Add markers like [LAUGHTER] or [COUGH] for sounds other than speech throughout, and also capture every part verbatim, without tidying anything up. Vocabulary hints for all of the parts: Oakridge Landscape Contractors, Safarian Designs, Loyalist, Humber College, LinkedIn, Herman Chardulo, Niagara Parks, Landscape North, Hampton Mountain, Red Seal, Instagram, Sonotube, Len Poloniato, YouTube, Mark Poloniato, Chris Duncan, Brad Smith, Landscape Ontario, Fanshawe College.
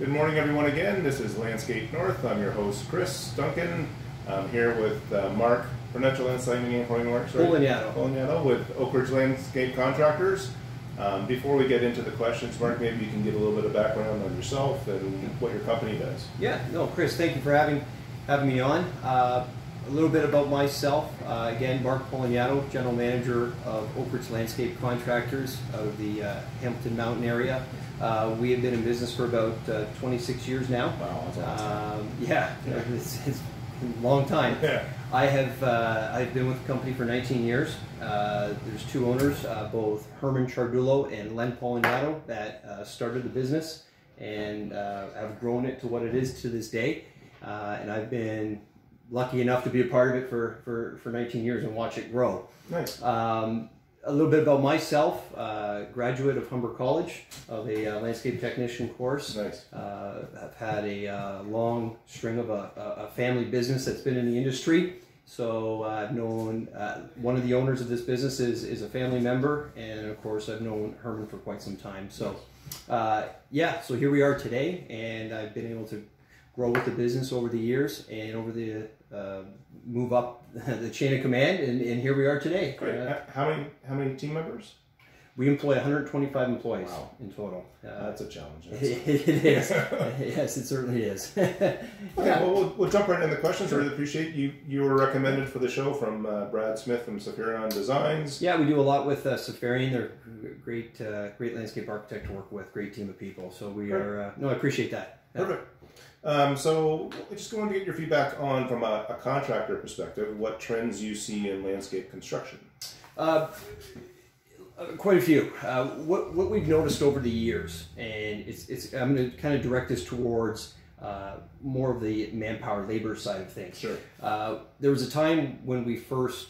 Good morning, everyone, again. This is Landscape North. I'm your host, Chris Duncan. I'm here with uh, Mark Poloniato. Poloniato with Oakridge Landscape Contractors. Um, before we get into the questions, Mark, maybe you can give a little bit of background on yourself and what your company does. Yeah, no, Chris, thank you for having, having me on. Uh, a little bit about myself. Uh, again, Mark Poloniato, General Manager of Oakridge Landscape Contractors out of the uh, Hampton Mountain area. Uh, we have been in business for about uh, twenty-six years now. Wow, that's awesome. um, yeah, yeah. It's, it's a long time. Yeah. I have uh, I've been with the company for nineteen years. Uh, there's two owners, uh, both Herman Chardulo and Len Poloniato, that uh, started the business and uh, have grown it to what it is to this day. Uh, and I've been lucky enough to be a part of it for for, for nineteen years and watch it grow. Nice. Um, A little bit about myself, uh, graduate of Humber College of a uh, landscape technician course. Nice. Uh, I've had a uh, long string of a, a family business that's been in the industry. So I've known uh, one of the owners of this business is, is a family member, and of course I've known Herman for quite some time. So uh, yeah, so here we are today, and I've been able to grow with the business over the years and over the uh, move up the chain of command, and, and here we are today. Great. Uh, how many how many team members? We employ one hundred twenty-five employees. Wow. In total. Uh, That's a challenge. It, it is. Yes, it certainly is. Okay, yeah. well, well, we'll jump right into the questions. Sure. I really appreciate you. You were recommended for the show from uh, Brad Smith from Safarian Designs. Yeah, we do a lot with uh, Safarian. They're great, uh, great landscape architect to work with. Great team of people. So we Great. are. Uh, no, I appreciate that. Yeah. Perfect. Um, so, I just wanted to get your feedback on, from a, a contractor perspective, what trends you see in landscape construction. Uh, quite a few. Uh, what, what we've noticed over the years, and it's, it's, I'm going to kind of direct this towards uh, more of the manpower, labor side of things. Sure. Uh, there was a time when we first,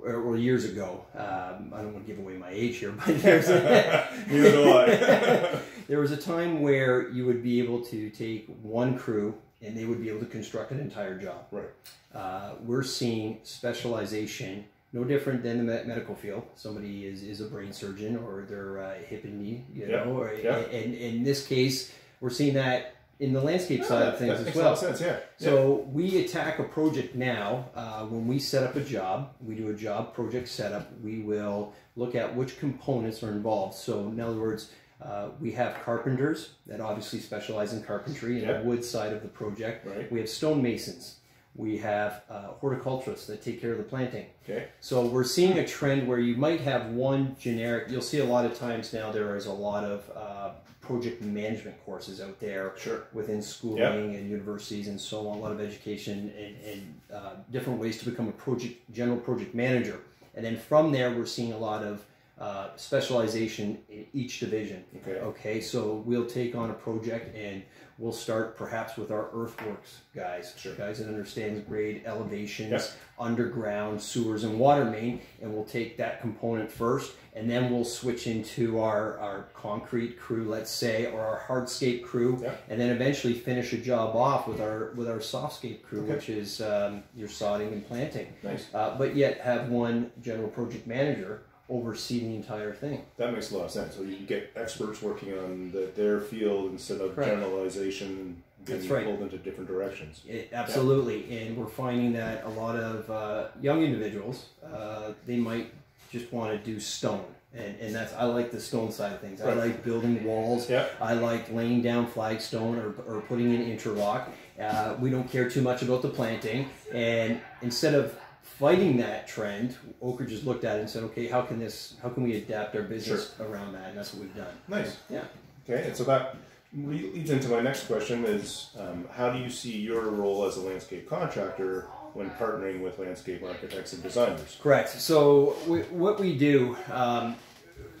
or years ago, um, I don't want to give away my age here, but there's a, Neither do I. [LAUGHS] there was a time where you would be able to take one crew and they would be able to construct an entire job. Right. Uh, we're seeing specialization, no different than the medical field. Somebody is, is a brain surgeon, or they're uh, hip and knee, you yeah. know, or, yeah. and, and in this case, we're seeing that in the landscape yeah, side that, of things as well. That makes a lot of sense, yeah. So yeah. we attack a project now. Uh, when we set up a job, we do a job project setup, we will look at which components are involved. So in other words, uh, we have carpenters that obviously specialize in carpentry and yeah. the wood side of the project. Right. We have stonemasons. We have uh, horticulturists that take care of the planting. Okay. So we're seeing a trend where you might have one generic, you'll see a lot of times now there is a lot of uh, project management courses out there. Sure. Within schooling yep. and universities and so on, a lot of education and, and uh, different ways to become a project general project manager. And then from there, we're seeing a lot of uh, specialization in each division. Okay. Okay, so we'll take on a project and we'll start perhaps with our earthworks guys, sure. guys that understand grade elevations, yep. underground sewers and water main, and we'll take that component first, and then we'll switch into our, our concrete crew, let's say, or our hardscape crew, yep. and then eventually finish a job off with our with our softscape crew, okay. which is um, your sodding and planting. Nice. Uh, but yet have one general project manager oversee the entire thing. That makes a lot of sense. So you get experts working on the, their field instead of Correct. generalization being That's right. pulled into different directions. It, absolutely, yeah. and we're finding that a lot of uh, young individuals, uh, they might just want to do stone. And, and that's I like the stone side of things. Right. I like building walls. Yep. I like laying down flagstone or, or putting in interlock. Uh, we don't care too much about the planting. And instead of fighting that trend, Oakridge has looked at it and said, okay, how can this, how can we adapt our business sure. around that? And that's what we've done. Nice. Yeah. Okay, and so that leads into my next question is, um, how do you see your role as a landscape contractor when partnering with landscape architects and designers? Correct. So we, what we do, um,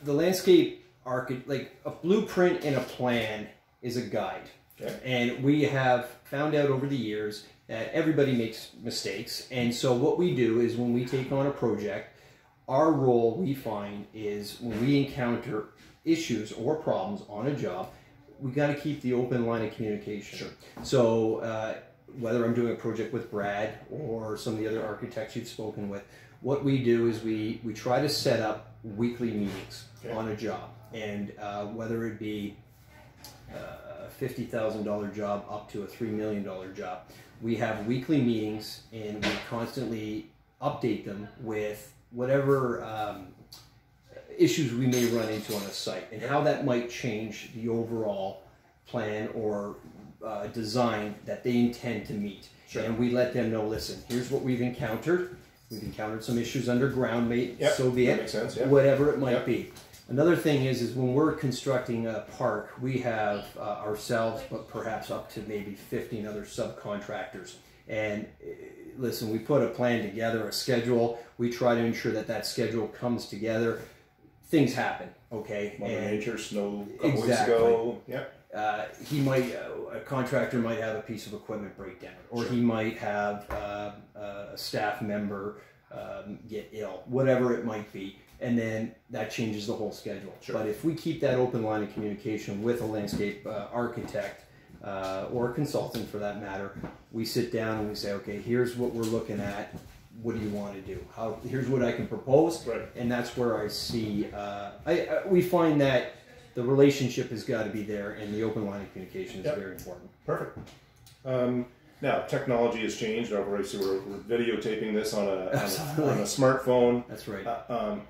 the landscape architect, like a blueprint and a plan is a guide. Okay. And we have found out over the years that everybody makes mistakes, and so what we do is when we take on a project, our role we find is when we encounter issues or problems on a job, we got to keep the open line of communication. Sure. So uh, whether I'm doing a project with Brad or some of the other architects you've spoken with, what we do is we we try to set up weekly meetings okay. on a job, and uh, whether it be uh, a fifty thousand dollar job up to a three million dollar job. We have weekly meetings and we constantly update them with whatever um, issues we may run into on a site and how that might change the overall plan or uh, design that they intend to meet. Sure. And we let them know, listen, here's what we've encountered. We've encountered some issues underground, mate, yep, so be it, yep. whatever it might yep. be. Another thing is, is when we're constructing a park, we have uh, ourselves, but perhaps up to maybe fifteen other subcontractors. And uh, listen, we put a plan together, a schedule. We try to ensure that that schedule comes together. Things happen, okay? Mother and Nature, snow a couple exactly. weeks ago. Yep. Uh, he might, uh, a contractor might have a piece of equipment breakdown, or sure. he might have uh, a staff member um, get ill, whatever it might be. And then that changes the whole schedule. Sure. But if we keep that open line of communication with a landscape uh, architect uh, or a consultant for that matter, we sit down and we say, okay, here's what we're looking at. What do you want to do? How, here's what I can propose. Right. And that's where I see, uh, I, I, we find that the relationship has got to be there and the open line of communication is yep. very important. Perfect. Um, Now, technology has changed. Obviously, we're, we're videotaping this on a, on a, on a smartphone. That's right. Uh, um,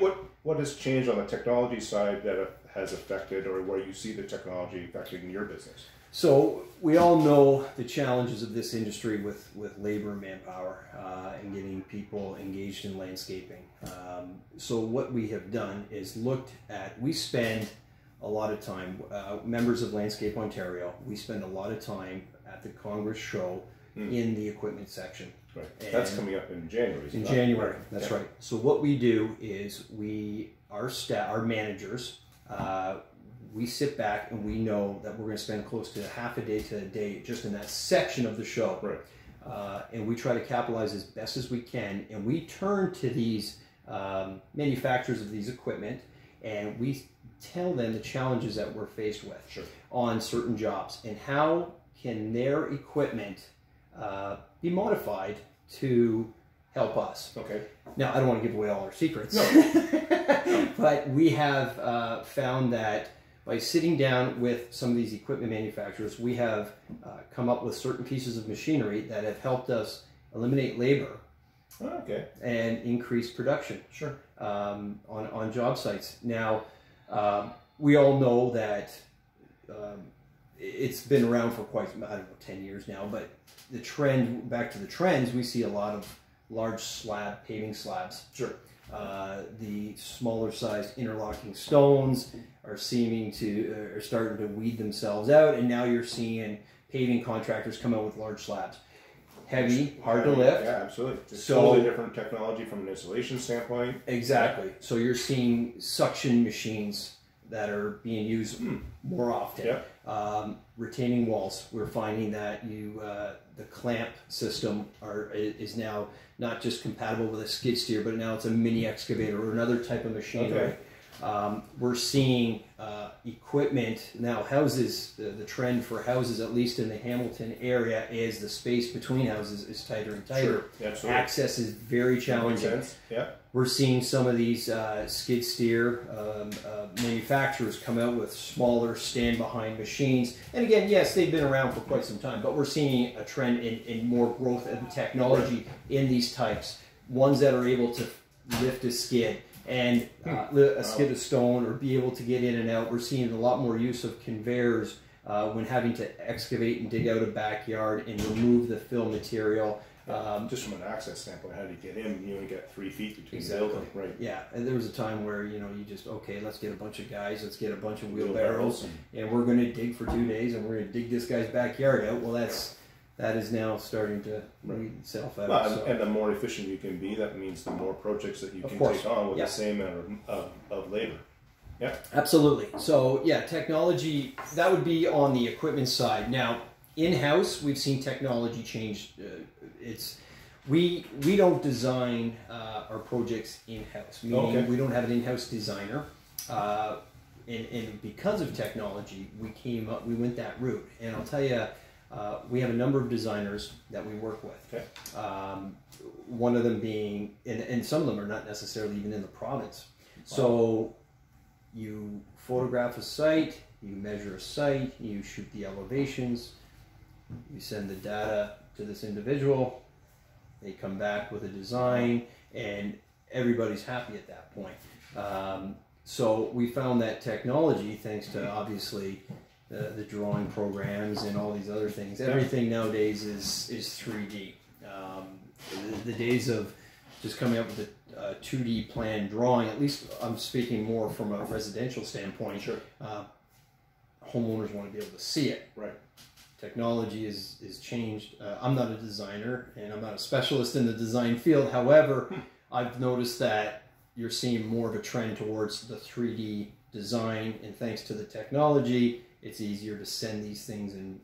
what, what has changed on the technology side that has affected or where you see the technology affecting your business? So, we all know the challenges of this industry with, with labor and manpower uh, and getting people engaged in landscaping. Um, so, what we have done is looked at, we spend a lot of time, uh, members of Landscape Ontario, we spend a lot of time at the Congress show mm. in the equipment section. Right. And that's coming up in January. In January, right. that's yeah. right. So what we do is we, our staff, our managers, uh, we sit back and we know that we're going to spend close to half a day to a day just in that section of the show. Right. Uh, and we try to capitalize as best as we can. And we turn to these um, manufacturers of these equipment and we tell them the challenges that we're faced with sure. on certain jobs and how can their equipment uh, be modified to help us? Okay. Now, I don't want to give away all our secrets, no. but we have uh, found that by sitting down with some of these equipment manufacturers, we have uh, come up with certain pieces of machinery that have helped us eliminate labor oh, okay. and increase production Sure. Um, on, on job sites. Now, um, we all know that um, it's been around for quite, I don't know, ten years now, but the trend, back to the trends, we see a lot of large slab, paving slabs. Sure. Uh, the smaller sized interlocking stones are seeming to, are starting to weed themselves out, and now you're seeing paving contractors come out with large slabs. Heavy, hard to lift. Yeah, absolutely. It's so, totally different technology from an insulation standpoint. Exactly. Yeah. So you're seeing suction machines that are being used more often. Yep. Um, retaining walls, we're finding that you uh, the clamp system are, is now not just compatible with a skid steer, but now it's a mini excavator or another type of machinery. Okay. Um, we're seeing uh, equipment, now houses, the, the trend for houses, at least in the Hamilton area, is the space between houses is tighter and tighter. Sure. Absolutely. Access is very challenging. That makes sense. Yeah. We're seeing some of these uh, skid steer um, uh, manufacturers come out with smaller stand-behind machines. And again, yes, they've been around for quite some time, but we're seeing a trend in, in more growth of technology in these types. Ones that are able to lift a skid and uh, a skid of stone or be able to get in and out. We're seeing a lot more use of conveyors uh, when having to excavate and dig out a backyard and remove the fill material. Um, just from an access standpoint, how do you get in? You only get three feet between exactly. the building, right? Yeah, and there was a time where you know you just okay, let's get a bunch of guys, let's get a bunch of wheelbarrows, and, and we're going to dig for two days, and we're going to dig this guy's backyard out. Well, that's that is now starting to weed itself out. Well, so. And the more efficient you can be, that means the more projects that you of can course. take on with yeah. the same amount of, of labor. Yeah, absolutely. So yeah, technology that would be on the equipment side now. In-house, we've seen technology change. Uh, it's we we don't design uh, our projects in-house. Meaning okay. we don't have an in-house designer, uh, and, and because of technology, we came up. We went that route, and I'll tell you, uh, we have a number of designers that we work with. Okay. Um, one of them being, and, and some of them are not necessarily even in the province. Wow. So you photograph a site. you measure a site, you shoot the elevations, you send the data to this individual, they come back with a design, and everybody's happy at that point. Um, so we found that technology, thanks to obviously the, the drawing programs and all these other things, everything nowadays is, is three D. Um, the, the days of just coming up with a uh, two D plan drawing, at least I'm speaking more from a residential standpoint, sure. uh, homeowners want to be able to see it. Right. Technology is, is changed. Uh, I'm not a designer and I'm not a specialist in the design field. However, hmm. I've noticed that you're seeing more of a trend towards the three D design, and thanks to the technology, it's easier to send these things and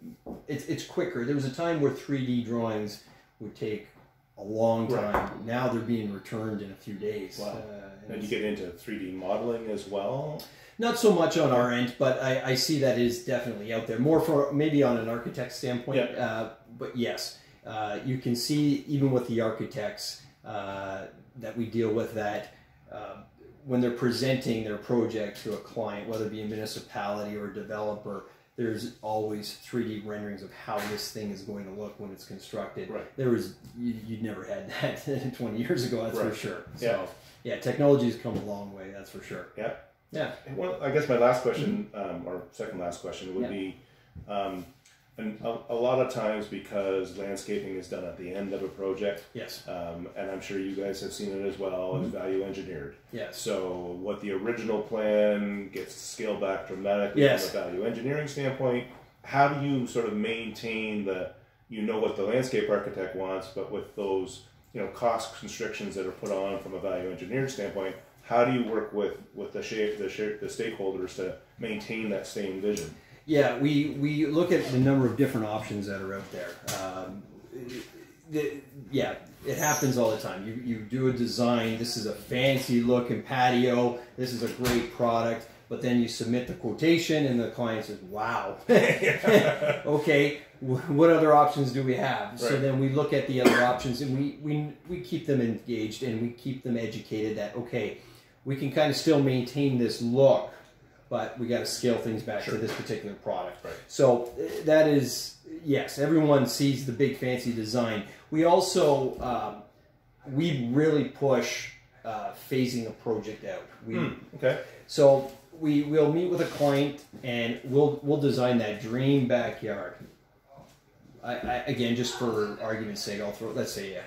it's, it's quicker. There was a time where three D drawings would take a long time. Right. Now they're being returned in a few days. Wow. Uh, and you get into three D modeling as well? Not so much on our end, but I, I see that is definitely out there. More for maybe on an architect standpoint, yep. uh, but yes, uh, you can see even with the architects uh, that we deal with that uh, when they're presenting their project to a client, whether it be a municipality or a developer, there's always three D renderings of how this thing is going to look when it's constructed. Right. There was, you, you'd never had that twenty years ago, that's right. for sure. Yeah. So, yeah, technology has come a long way, that's for sure. Yeah. Yeah. Well, I guess my last question, um, or second last question, would yeah. be, um, and a, a lot of times because landscaping is done at the end of a project, yes, um, and I'm sure you guys have seen it as well, mm-hmm. as value engineered. Yes. So what the original plan gets scaled back dramatically, yes. from a value engineering standpoint. How do you sort of maintain the, you know what the landscape architect wants, but with those, you know, cost constrictions that are put on from a value engineering standpoint, how do you work with, with the shape, the shape, the stakeholders to maintain that same vision? Yeah, we, we look at the number of different options that are out there. Um, it, yeah, it happens all the time. You, you do a design, this is a fancy looking patio, this is a great product, but then you submit the quotation and the client says, wow, okay, what other options do we have? Right. So then we look at the other options and we, we, we keep them engaged and we keep them educated that, okay, we can kind of still maintain this look, but we got to scale things back sure. to this particular product. Right. So that is, yes, everyone sees the big fancy design. We also, um, we really push uh, phasing a project out. We, mm, okay. So we, we'll meet with a client and we'll, we'll design that dream backyard. I, I, again, just for argument's sake, I'll throw, let's say, uh,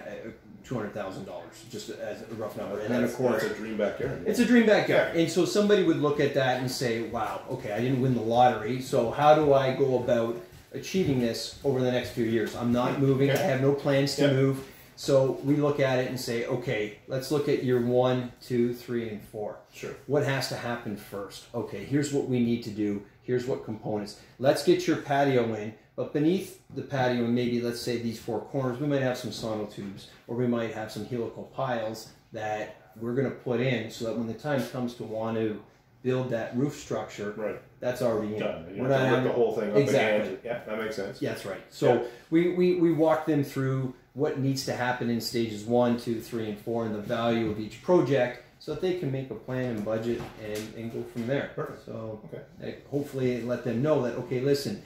two hundred thousand dollars, just as a rough number. And then, of course, it's a dream backyard. It's a dream backyard. And so somebody would look at that and say, wow, okay, I didn't win the lottery, so how do I go about achieving this over the next few years? I'm not moving. I have no plans to move. So we look at it and say, okay, let's look at year one, two, three, and four. Sure. What has to happen first? Okay, here's what we need to do. Here's what components. Let's get your patio in. But beneath the patio, and maybe let's say these four corners, we might have some sonotubes, or we might have some helical piles that we're going to put in so that when the time comes to want to build that roof structure, right. that's already in. Done. We're not having the whole thing up exactly. again. Yeah, that makes sense. Yeah, that's right. So yeah. we, we, we walk them through what needs to happen in stages one, two, three, and four, and the value of each project, so that they can make a plan and budget and, and go from there. Perfect. So okay. hopefully let them know that, okay, listen,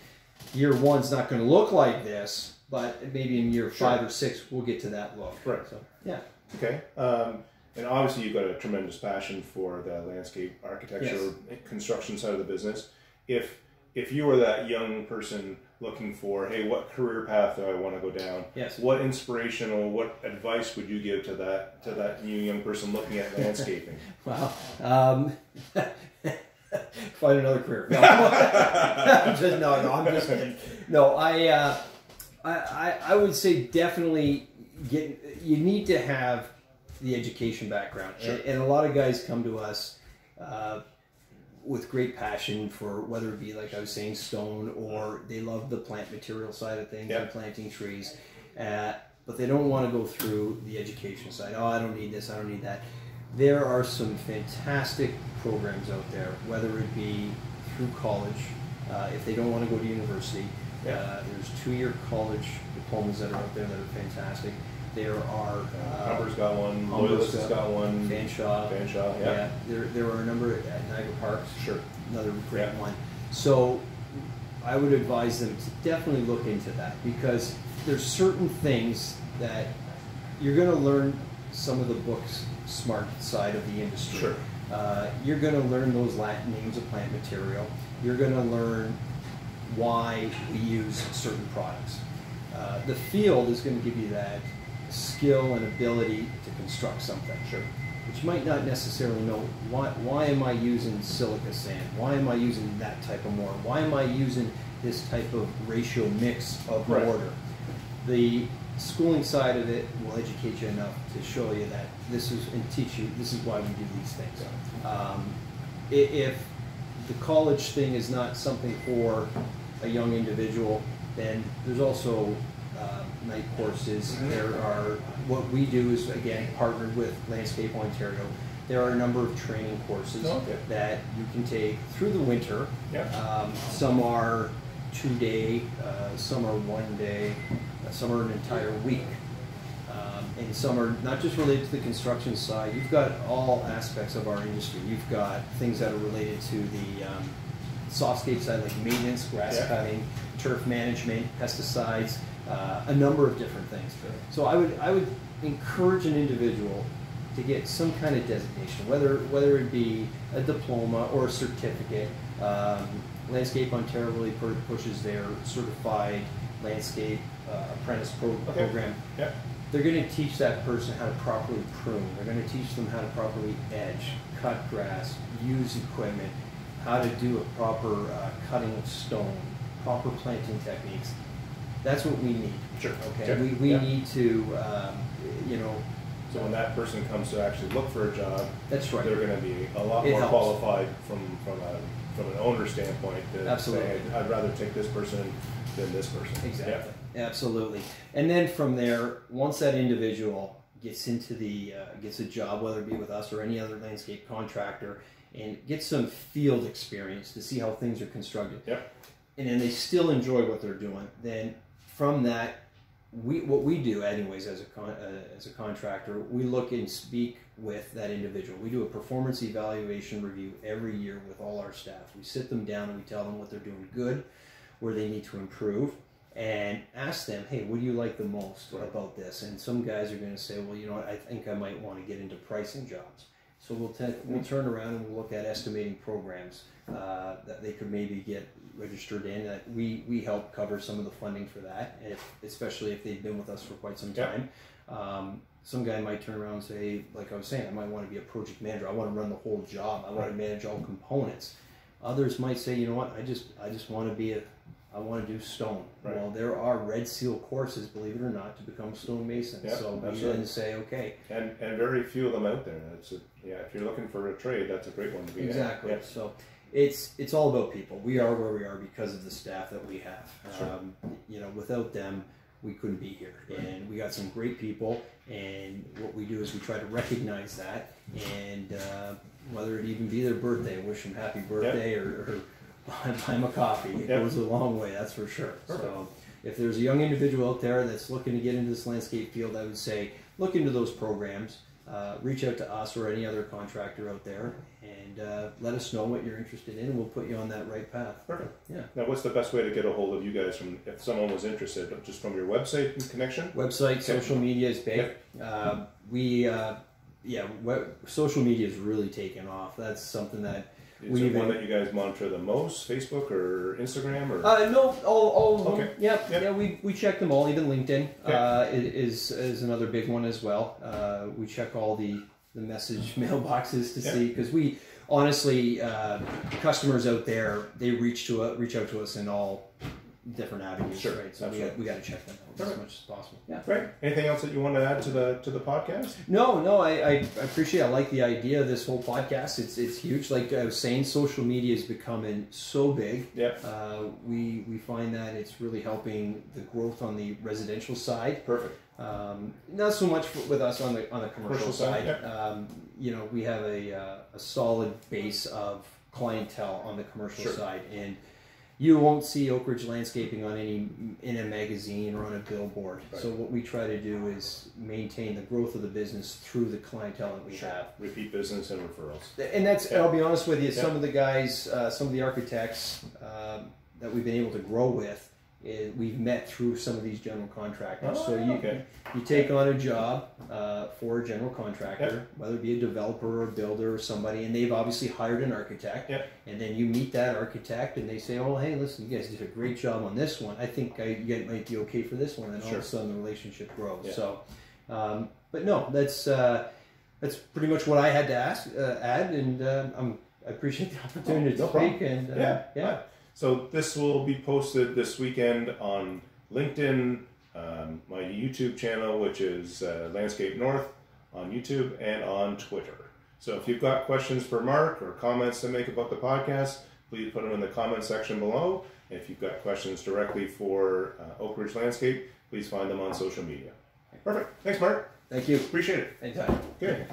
year one's not going to look like this, but maybe in year sure. five or six, we'll get to that look. Right. So, yeah. Okay. Um, and obviously, you've got a tremendous passion for the landscape architecture, yes. construction side of the business. If if you were that young person looking for, hey, what career path do I want to go down? Yes. What inspirational, what advice would you give to that to that new young person looking at landscaping? Wow. Um, Find another career. No, I'm just, no, no, I'm just kidding. No, I, uh, I, I would say definitely get. You need to have the education background, sure. and, and a lot of guys come to us uh, with great passion for whether it be like I was saying stone, or they love the plant material side of things, yep. and planting trees, uh, but they don't want to go through the education side. Oh, I don't need this. I don't need that. There are some fantastic programs out there, whether it be through college, uh, if they don't want to go to university. Yeah. Uh, there's two-year college diplomas that are out there that are fantastic. There are... Uh, Humber's got one, Loyalist has got one. Fanshawe. Fanshawe, yeah. yeah. There, there are a number at Niagara Parks. Sure. Another great yeah. one. So I would advise them to definitely look into that, because there's certain things that you're going to learn some of the book's smart side of the industry. Sure. Uh, you're going to learn those Latin names of plant material. You're going to learn why we use certain products. Uh, the field is going to give you that skill and ability to construct something. Sure. Which might not necessarily know why. Why am I using silica sand? Why am I using that type of mortar? Why am I using this type of ratio mix of right. mortar? The schooling side of it will educate you enough to show you that this is, and teach you this is why we do these things. Um, if the college thing is not something for a young individual, then there's also uh, night courses. There are, what we do is again partnered with Landscape Ontario. There are a number of training courses okay. that you can take through the winter. Yep. Um, some are two day, uh, some are one day, uh, some are an entire week. Um, and some are not just related to the construction side. You've got all aspects of our industry. You've got things that are related to the um, softscape side, like maintenance, grass yeah. cutting, turf management, pesticides, uh, a number of different things. So I would I would encourage an individual to get some kind of designation, whether whether it be a diploma or a certificate. Um, Landscape Ontario really pushes their certified landscape uh, apprentice pro okay. program. Yeah. They're going to teach that person how to properly prune. They're going to teach them how to properly edge, cut grass, use equipment, how to do a proper uh, cutting of stone, proper planting techniques. That's what we need. Sure. Okay. Sure. We, we yeah. need to, um, you know. So when that person comes to actually look for a job, that's right. they're going to be a lot it more helps. qualified from from a from an owner standpoint to Absolutely. say, I'd rather take this person than this person. Exactly. Yeah. Absolutely. And then from there, once that individual gets into the uh, gets a job, whether it be with us or any other landscape contractor, and get some field experience to see how things are constructed. Yep. And then they still enjoy what they're doing. Then from that, we what we do anyways as a con, uh, as a contractor, we look and speak with that individual. We do a performance evaluation review every year with all our staff. We sit them down and we tell them what they're doing good, where they need to improve, and ask them, hey, what do you like the most right. about this? And some guys are going to say, well, you know what, I think I might want to get into pricing jobs. So we'll, t we'll turn around and we'll look at estimating programs uh, that they could maybe get registered in. That we, we help cover some of the funding for that, if, especially if they've been with us for quite some time. Yeah. Um, some guy might turn around and say, like I was saying, I might want to be a project manager. I want to run the whole job. I want right. to manage all components. Others might say, you know what, I just I just want to be a, I want to do stone. Right. Well, there are Red Seal courses, believe it or not, to become stonemasons. Yep, so we then say, okay. And and very few of them out there. That's a, yeah. If you're looking for a trade, that's a great one to be. Exactly. At. Yep. So it's it's all about people. We are where we are because of the staff that we have. Sure. Um, you know, without them, we couldn't be here. Right. And we got some great people. And what we do is we try to recognize that. And uh, whether it even be their birthday, wish them happy birthday, yep. or. or buy him a coffee. It yep. goes a long way, that's for sure. Perfect. So if there's a young individual out there that's looking to get into this landscape field, I would say look into those programs. Uh, reach out to us or any other contractor out there and uh, let us know what you're interested in, and we'll put you on that right path. Perfect. Yeah. Now, what's the best way to get a hold of you guys from, if someone was interested, just from your website and connection? Website, social media is big. Yep. Uh, we, uh, yeah, web, social media is really taken off. That's something that Is we it even, one that you guys monitor the most, Facebook or Instagram? Or? Uh, no, all, all of them. Okay. Yeah, yep. yeah we, we check them all, even LinkedIn okay. uh, is, is another big one as well. Uh, we check all the, the message mailboxes to yep. see, because we, honestly, uh, customers out there, they reach, to, uh, reach out to us in all different avenues, sure. right? So Absolutely. we got, we got to check them out Perfect. as much as possible. Yeah. Right. Anything else that you want to add to the to the podcast? No, no. I, I appreciate. I like the idea of this whole podcast. It's it's huge. Like I was saying, social media is becoming so big. Yep. Uh, we we find that it's really helping the growth on the residential side. Perfect. Um, not so much for, with us on the on the commercial, commercial side. side. Yep. Um, you know, we have a uh, a solid base of clientele on the commercial sure. side, and you won't see Oakridge Landscaping on any in a magazine or on a billboard. Right. So what we try to do is maintain the growth of the business through the clientele that we sure. have. Repeat business and referrals. And that's, yeah. I'll be honest with you, yeah. some of the guys, uh, some of the architects um, that we've been able to grow with, is we've met through some of these general contractors. Oh, so you okay. you take on a job uh, for a general contractor, yep. whether it be a developer or a builder or somebody, and they've obviously hired an architect. Yep. And then you meet that architect, and they say, "Oh, hey, listen, you guys did a great job on this one. I think I, you guys might be okay for this one." And sure. all of a sudden, the relationship grows. Yep. So, um, but no, that's uh, that's pretty much what I had to ask, uh, add, and uh, I'm, I appreciate the opportunity oh, no to problem. speak. And uh, yeah, yeah. Right. So this will be posted this weekend on LinkedIn, um, my YouTube channel, which is uh, Landscape North on YouTube, and on Twitter. So if you've got questions for Mark or comments to make about the podcast, please put them in the comment section below. If you've got questions directly for uh, Oakridge Landscape, please find them on social media. Perfect. Thanks, Mark. Thank you. Appreciate it. Anytime. Good.